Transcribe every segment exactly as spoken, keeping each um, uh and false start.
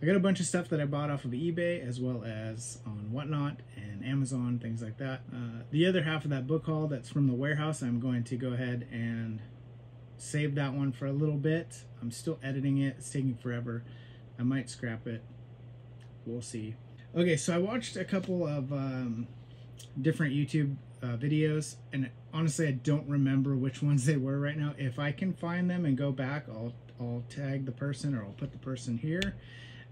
I got a bunch of stuff that I bought off of eBay as well as on Whatnot and Amazon, things like that. Uh, the other half of that book haul that's from the warehouse, I'm going to go ahead and save that one for a little bit. I'm still editing it. It's taking forever. I might scrap it. We'll see. Okay, so I watched a couple of um, different YouTube uh, videos, and honestly, I don't remember which ones they were right now. If I can find them and go back, I'll, I'll tag the person, or I'll put the person here.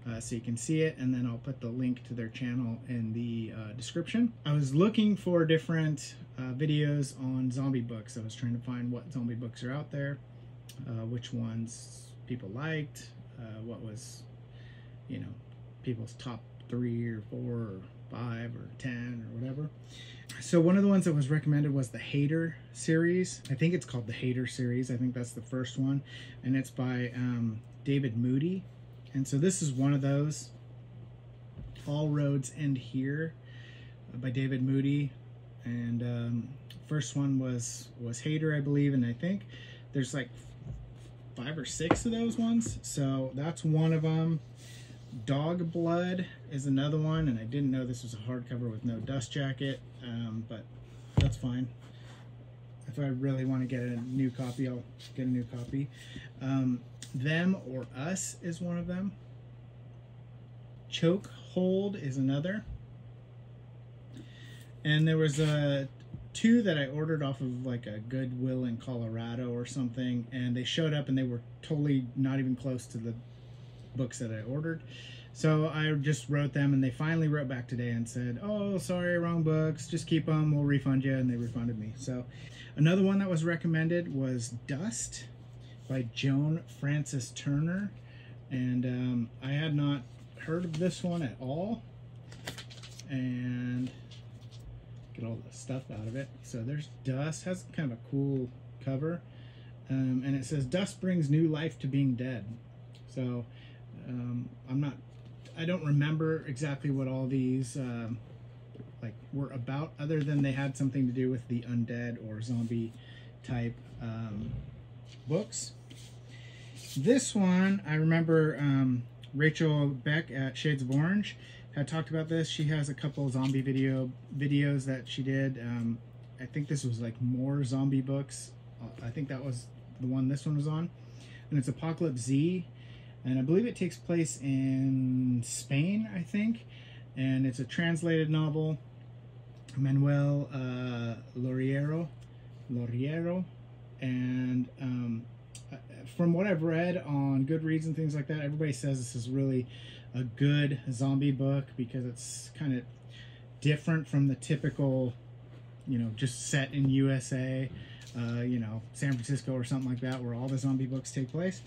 Uh, so you can see it, and then I'll put the link to their channel in the uh, description. I was looking for different uh, videos on zombie books. I was trying to find what zombie books are out there, uh, which ones people liked, uh, what was, you know, people's top three or four or five or ten or whatever. So one of the ones that was recommended was the Hater series. I think it's called the Hater series. I think that's the first one, and it's by um, David Moody. And so this is one of those. All Roads End Here by David Moody, and um, first one was was Hater, I believe, and I think there's like five or six of those ones. So that's one of them. Dog Blood is another one, and I didn't know this was a hardcover with no dust jacket, um, but that's fine. If I really want to get a new copy, I'll get a new copy. Um, Them or Us is one of them. Choke Hold is another. And there was a two that I ordered off of like a Goodwill in Colorado or something, and they showed up and they were totally not even close to the books that I ordered. So I just wrote them, and they finally wrote back today and said, oh, sorry, wrong books, just keep them, we'll refund you, and they refunded me. So another one that was recommended was Dust by Joan Frances Turner, and um, I had not heard of this one at all, and get all the stuff out of it. So there's Dust, has kind of a cool cover, um, and it says, Dust brings new life to being dead. So um, I'm not, I don't remember exactly what all these um, like were about, other than they had something to do with the undead or zombie type um, books. This one, I remember um, Rachel Beck at Shades of Orange had talked about this. She has a couple zombie video videos that she did. Um, I think this was like more zombie books. I think that was the one this one was on. And it's Apocalypse Z. And I believe it takes place in Spain, I think. And it's a translated novel. Manuel uh, Loriero. Loriero. And um, from what I've read on Goodreads and things like that, everybody says this is really a good zombie book because it's kind of different from the typical, you know, just set in U S A, uh, you know, San Francisco or something like that, where all the zombie books take place.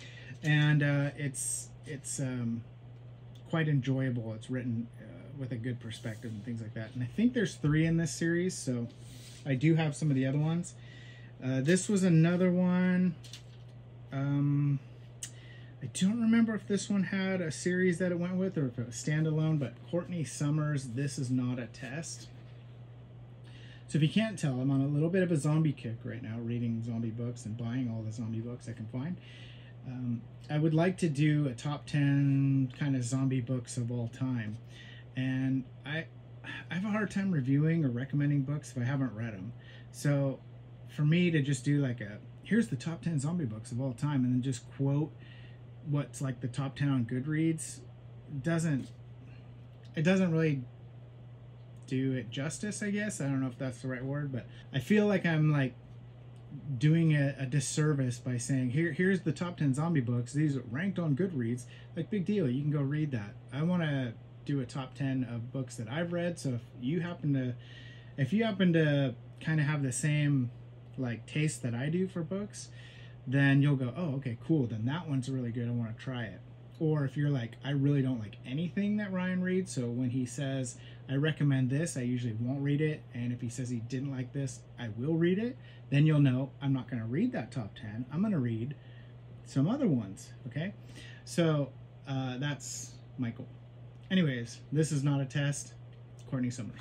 And uh, it's it's um, quite enjoyable. It's written uh, with a good perspective and things like that. And I think there's three in this series, so I do have some of the other ones. Uh, this was another one. Um, I don't remember if this one had a series that it went with or if it was standalone, but Courtney Summers, This Is Not a Test. So if you can't tell, I'm on a little bit of a zombie kick right now, reading zombie books and buying all the zombie books I can find. Um, I would like to do a top ten kind of zombie books of all time. And I, I have a hard time reviewing or recommending books if I haven't read them. So for me to just do like a, here's the top ten zombie books of all time, and then just quote what's like the top ten on Goodreads, doesn't, it doesn't really do it justice, I guess. I don't know if that's the right word, but I feel like I'm like doing a, a disservice by saying, here, here's the top ten zombie books. These are ranked on Goodreads. Like, big deal. You can go read that. I want to do a top ten of books that I've read. So if you happen to, if you happen to kind of have the same like taste that I do for books, then you'll go, oh, okay, cool, then that one's really good, I want to try it. Or if you're like, I really don't like anything that Ryan reads, so when he says I recommend this, I usually won't read it, and if he says he didn't like this, I will read it, then you'll know I'm not going to read that top ten, I'm going to read some other ones. Okay, so uh, that's my goal. Anyways, This Is Not a Test, Courtney Summers.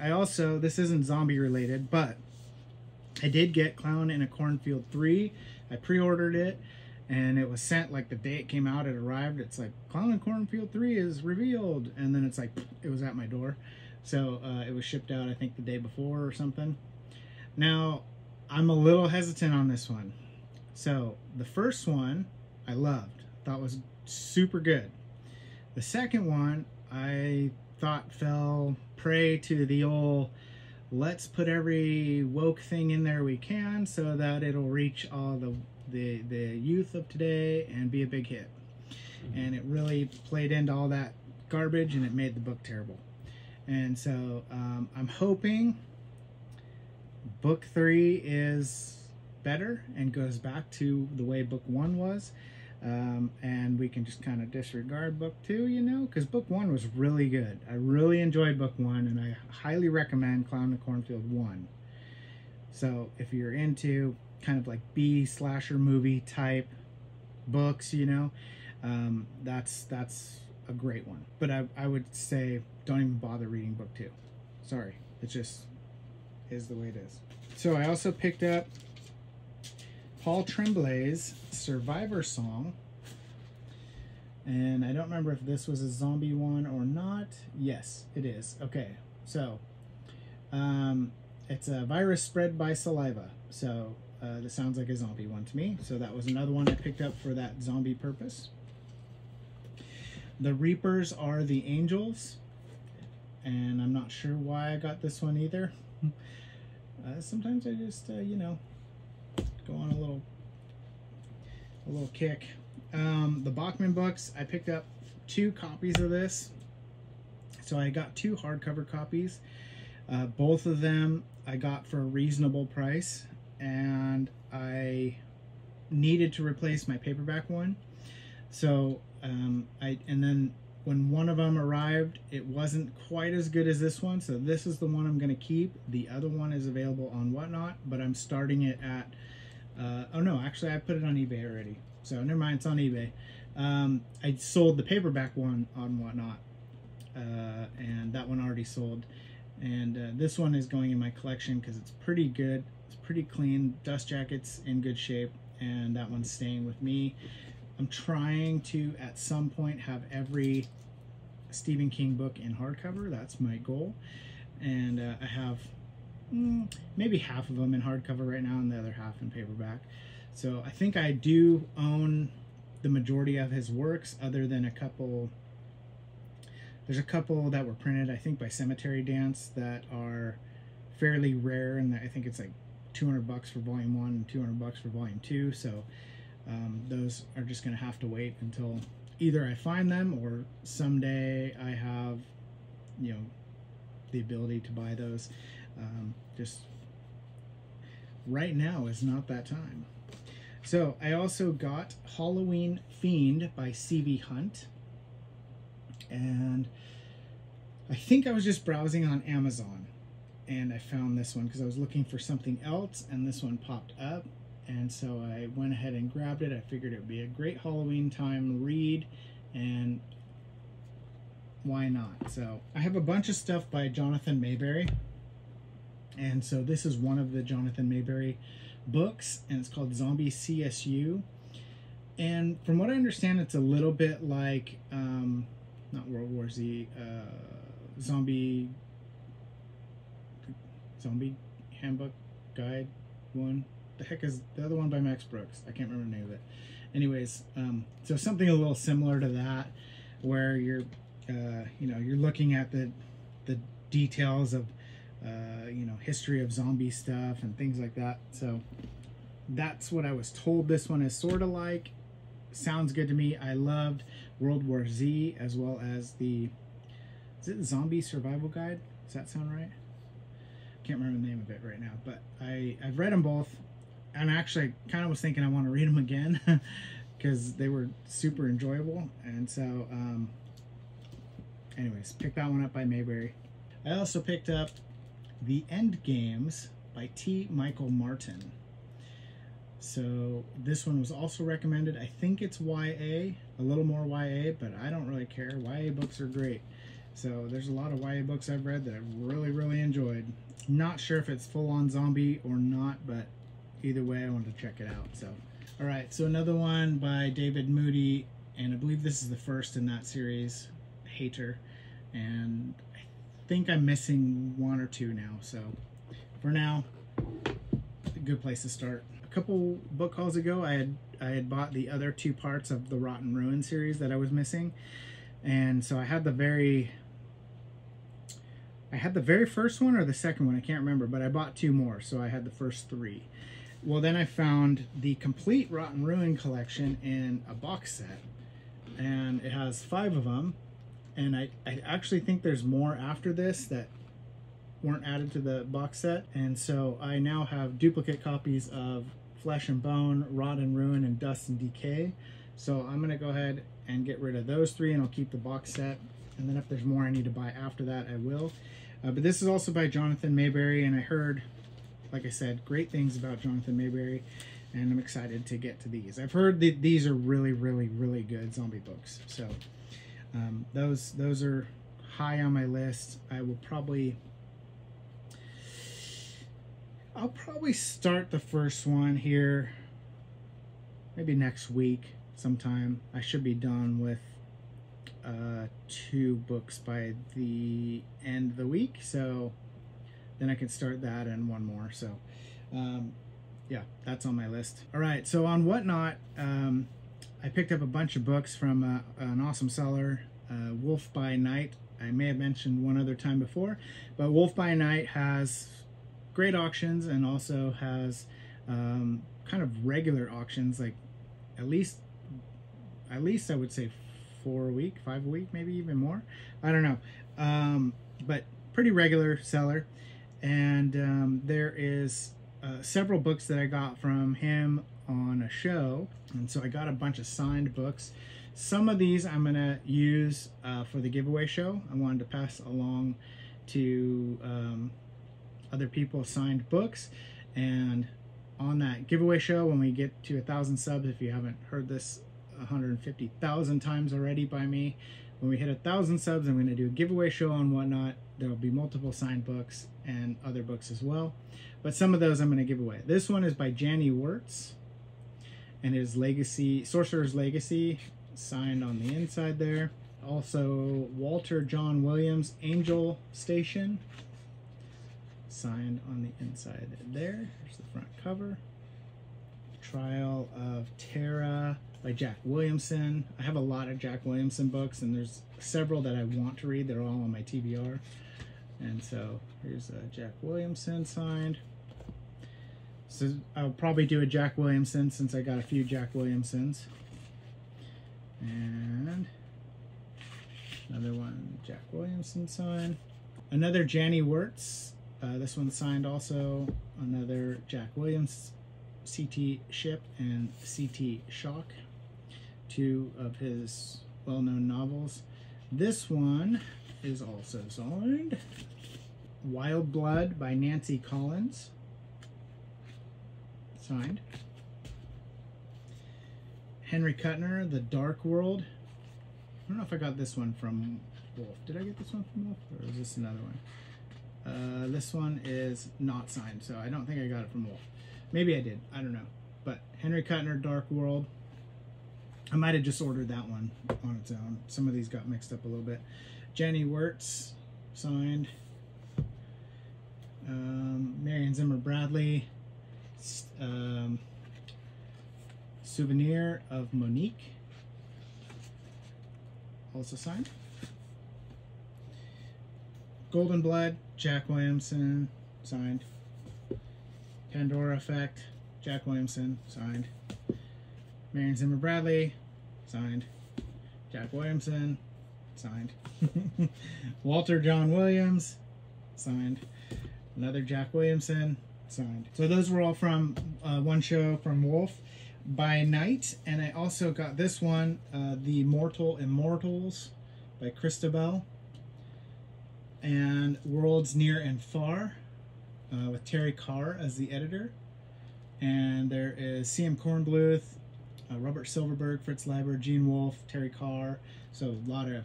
I also, this isn't zombie related, but I did get Clown in a Cornfield three. I pre-ordered it, and it was sent like the day it came out. It arrived. It's like Clown in Cornfield three is revealed, and then it's like it was at my door. So uh, it was shipped out, I think, the day before or something. Now, I'm a little hesitant on this one. So the first one I loved, thought was super good. The second one I thought fell prey to the old let's put every woke thing in there we can so that it'll reach all the the, the youth of today and be a big hit. Mm-hmm. And it really played into all that garbage, and it made the book terrible. And so um, I'm hoping book three is better and goes back to the way book one was. Um, and we can just kind of disregard book two, you know, because book one was really good. I really enjoyed book one, and I highly recommend Clown in a Cornfield one. So if you're into kind of like B slasher movie type books, you know, um, that's that's a great one. But I, I would say don't even bother reading book two. Sorry, it just is the way it is. So I also picked up Paul Tremblay's Survivor Song, and I don't remember if this was a zombie one or not. Yes, it is. Okay, so um, it's a virus spread by saliva, so uh, this sounds like a zombie one to me. So that was another one I picked up for that zombie purpose. The Reapers Are the Angels, and I'm not sure why I got this one either. uh, sometimes I just, uh, you know, go on a little a little kick. Um, the Bachman Books, I picked up two copies of this. So I got two hardcover copies. Uh, both of them I got for a reasonable price, and I needed to replace my paperback one. So um, I and then when one of them arrived, it wasn't quite as good as this one. So this is the one I'm going to keep. The other one is available on Whatnot, but I'm starting it at Uh, oh no, actually I put it on eBay already, so never mind, it's on eBay. Um, I sold the paperback one on Whatnot, uh, and that one already sold. And uh, this one is going in my collection because it's pretty good, it's pretty clean, dust jacket's in good shape, and that one's staying with me. I'm trying to, at some point, have every Stephen King book in hardcover. That's my goal. And uh, I have maybe half of them in hardcover right now and the other half in paperback. So I think I do own the majority of his works, other than a couple. There's a couple that were printed, I think, by Cemetery Dance that are fairly rare, and I think it's like two hundred bucks for volume one and two hundred bucks for volume two. So um, those are just going to have to wait until either I find them or someday I have, you know, the ability to buy those. Um, just right now is not that time. So I also got Halloween Fiend by C B Hunt, and I think I was just browsing on Amazon and I found this one because I was looking for something else, and this one popped up, and so I went ahead and grabbed it. I figured it would be a great Halloween time read, and why not? So I have a bunch of stuff by Jonathan Maberry, and so this is one of the Jonathan Maberry books, and it's called Zombie C S U. And from what I understand, it's a little bit like, um, not World War Z, uh, Zombie, Zombie Handbook Guide one. The heck is the other one by Max Brooks? I can't remember the name of it. Anyways, um, so something a little similar to that, where you're, uh, you know, you're looking at the, the details of, Uh, you know, history of zombie stuff and things like that. So that's what I was told this one is sort of like. Sounds good to me. I loved World War Z, as well as the, is it the Zombie Survival Guide? Does that sound right? Can't remember the name of it right now, but I, I've read them both, and actually kind of was thinking I want to read them again because they were super enjoyable. And so um, anyways, pick that one up by Maberry. I also picked up The End Games by T. Michael Martin. So this one was also recommended. I think it's Y A, a little more Y A, but I don't really care. Y A books are great. So there's a lot of Y A books I've read that I've really, really enjoyed. Not sure if it's full-on zombie or not, but either way, I wanted to check it out. So All right, so another one by David Moody, and I believe this is the first in that series, Hater. And I think I'm missing one or two now, so for now, a good place to start. A couple book hauls ago, I had I had bought the other two parts of the Rotten Ruin series that I was missing, and so I had the very I had the very first one or the second one, I can't remember, but I bought two more, so I had the first three. Well, then I found the complete Rotten Ruin collection in a box set, and it has five of them, and I, I actually think there's more after this that weren't added to the box set, and so I now have duplicate copies of Flesh and Bone, Rot and Ruin, and Dust and Decay. So I'm gonna go ahead and get rid of those three, and I'll keep the box set, and then if there's more I need to buy after that, I will. Uh, but this is also by Jonathan Maberry, and I heard, like I said, great things about Jonathan Maberry, and I'm excited to get to these. I've heard that these are really, really, really good zombie books. So um, those those are high on my list. I will probably, I'll probably start the first one here, maybe next week sometime. I should be done with Uh, two books by the end of the week, so then I can start that and one more. So um, yeah, that's on my list. All right, so on Whatnot, um, I picked up a bunch of books from uh, an awesome seller, uh, Wolfbyknight. I may have mentioned one other time before, but Wolfbyknight has great auctions and also has um, kind of regular auctions, like at least at least I would say four a week, five a week, maybe even more. I don't know, um, but pretty regular seller. And um, there is uh, several books that I got from him on a show. And so I got a bunch of signed books. Some of these I'm gonna use uh, for the giveaway show. I wanted to pass along to um, other people signed books. And on that giveaway show, when we get to a thousand subs, if you haven't heard this one hundred fifty thousand times already by me, when we hit a thousand subs, I'm going to do a giveaway show on Whatnot. There'll be multiple signed books and other books as well, but some of those I'm going to give away. This one is by Janny Wurts, and it is Legacy, Sorcerer's Legacy, signed on the inside there. Also Walter John Williams, Angel Station, signed on the inside there. Here's the front cover. Trial of Terra by Jack Williamson. I have a lot of Jack Williamson books, and there's several that I want to read. They're all on my T B R. And so here's a Jack Williamson signed. So I'll probably do a Jack Williamson since I got a few Jack Williamsons. And another one Jack Williamson signed. Another Janny Wurts. Uh, this one's signed also. Another Jack Williams, C T Ship and C T Shock, two of his well-known novels. This one is also signed. Wild Blood by Nancy Collins, signed. Henry Kuttner, The Dark World. I don't know if I got this one from Wolf. Did I get this one from Wolf, or is this another one? Uh, this one is not signed, so I don't think I got it from Wolf. Maybe I did, I don't know. But Henry Kuttner, Dark World. I might have just ordered that one on its own. Some of these got mixed up a little bit. Janny Wurts, signed. Um, Marion Zimmer Bradley. Um, Souvenir of Monique, also signed. Golden Blood, Jack Williamson, signed. Pandora Effect, Jack Williamson, signed. Marion Zimmer Bradley, signed. Jack Williamson, signed. Walter John Williams, signed. Another Jack Williamson, signed. So those were all from uh, one show from Wolf by Night. And I also got this one, uh, The Mortal Immortals by Christabel, and Worlds Near and Far, Uh, with Terry Carr as the editor. And there is C M Kornbluth, uh, Robert Silverberg, Fritz Leiber, Gene Wolfe, Terry Carr. So a lot of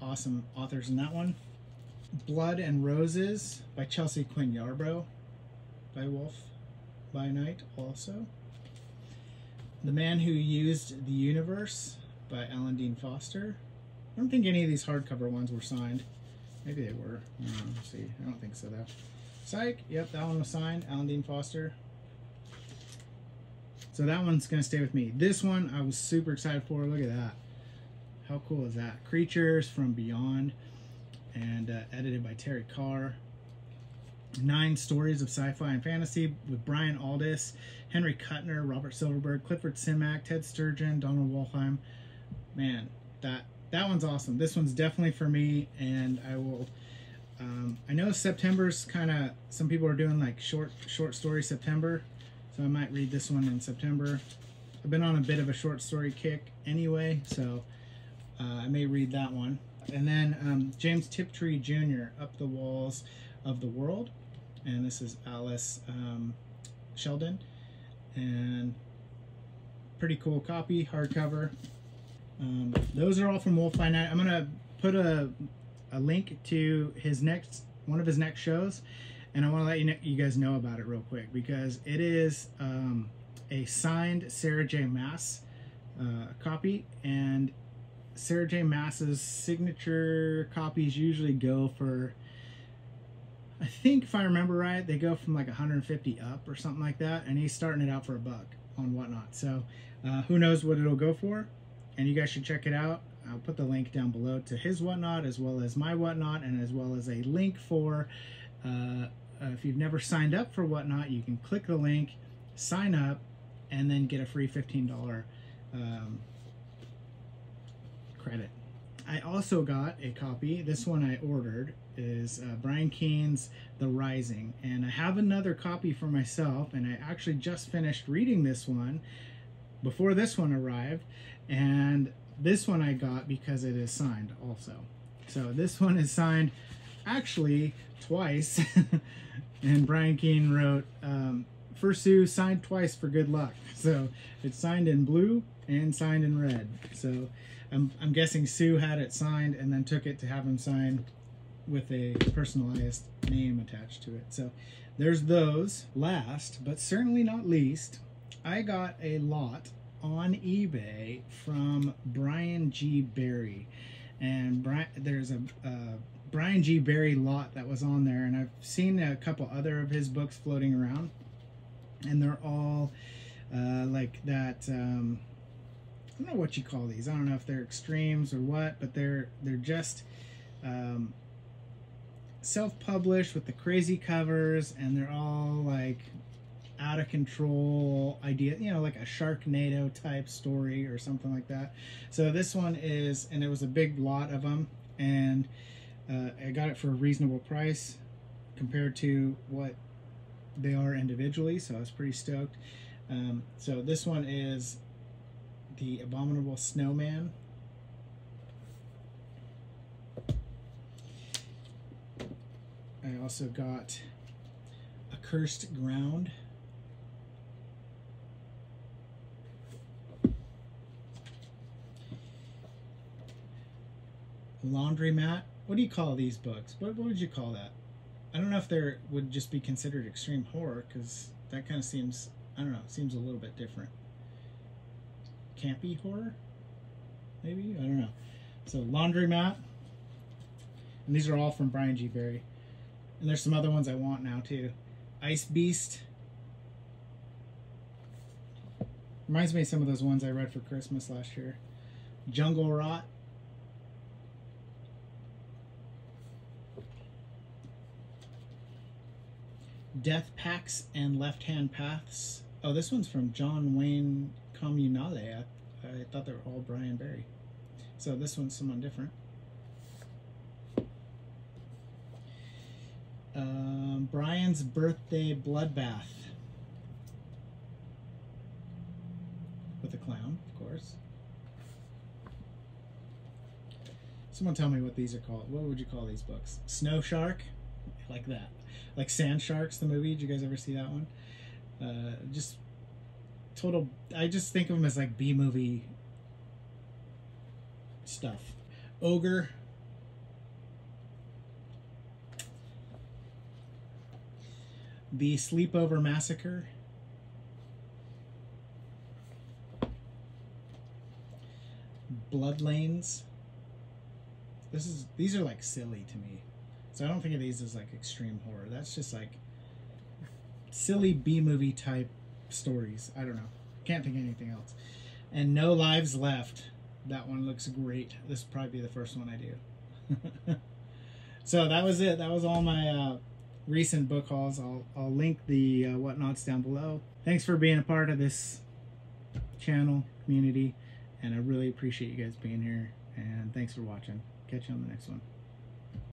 awesome authors in that one. Blood and Roses by Chelsea Quinn Yarbrough by Wolf by Night also. The Man Who Used the Universe by Alan Dean Foster. I don't think any of these hardcover ones were signed. Maybe they were. I don't know. Let's see. I don't think so, though. Psych. Yep, that one was signed. Alan Dean Foster. So that one's going to stay with me. This one I was super excited for. Look at that. How cool is that? Creatures from Beyond, and uh, edited by Terry Carr. Nine stories of sci-fi and fantasy with Brian Aldiss, Henry Kuttner, Robert Silverberg, Clifford Simak, Ted Sturgeon, Donald Walheim. Man, that that one's awesome. This one's definitely for me, and I will. Um, I know September's kind of, some people are doing like short short story September, so I might read this one in September. I've been on a bit of a short story kick anyway, so uh, I may read that one. And then um, James Tiptree Junior Up the Walls of the World. And this is Alice um, Sheldon, and pretty cool copy, hardcover. Um, those are all from Wolfbyknight. I'm gonna put a, a link to his next one of his next shows, and I want to let you know, you guys know about it real quick, because it is um, a signed Sarah J. Maas uh, copy, and Sarah J. Maas's signature copies usually go for, I think if I remember right, they go from like a hundred and fifty up or something like that, and he's starting it out for a buck on Whatnot. So uh, who knows what it'll go for, and you guys should check it out. I'll put the link down below to his Whatnot, as well as my Whatnot, and as well as a link for, uh, uh, if you've never signed up for Whatnot, you can click the link, sign up, and then get a free fifteen dollar um, credit. I also got a copy. This one I ordered is uh, Brian Keene's The Rising, and I have another copy for myself, and I actually just finished reading this one before this one arrived, and this one I got because it is signed also. So this one is signed actually twice, and Brian Keene wrote um, Fursu signed twice for good luck. So it's signed in blue and signed in red. So I'm, I'm guessing Sue had it signed and then took it to have him sign with a personalized name attached to it. So there's those. Last, but certainly not least, I got a lot on eBay from Brian G. Berry. And Brian, there's a uh, Brian G. Berry lot that was on there, and I've seen a couple other of his books floating around, and they're all uh, like that... Um, I don't know what you call these. I don't know if they're extremes or what, but they're they're just um, self-published with the crazy covers, and they're all like out of control idea, you know, like a Sharknado type story or something like that. So this one is, and it was a big lot of them, and uh, I got it for a reasonable price compared to what they are individually, so I was pretty stoked. Um, so this one is The Abominable Snowman. I also got Accursed Ground. Laundromat. What do you call these books? What, what would you call that? I don't know if they would just be considered extreme horror, because that kind of seems, I don't know, seems a little bit different. Campy horror, maybe? I don't know. So Laundromat, and these are all from Brian G. Berry, and there's some other ones I want now too. Ice Beast, reminds me of some of those ones I read for Christmas last year. Jungle Rot, Death Packs and Left Hand Paths. Oh, this one's from John Wayne Communale. I, I thought they were all Brian Berry. So this one's someone different. Um, Brian's Birthday Bloodbath. With a clown, of course. Someone tell me what these are called. What would you call these books? Snow Shark? Like that. Like Sand Sharks, the movie. Did you guys ever see that one? Uh, just total, I just think of them as like B-movie stuff. Ogre. The Sleepover Massacre. Bloodlanes. This is these are like silly to me. So I don't think of these as like extreme horror. That's just like silly B-movie type stories. I don't know. Can't think of anything else. And No Lives Left. That one looks great. This will probably be the first one I do. So that was it. That was all my uh, recent book hauls. I'll, I'll link the uh, whatnots down below. Thanks for being a part of this channel, community, and I really appreciate you guys being here. And thanks for watching. Catch you on the next one.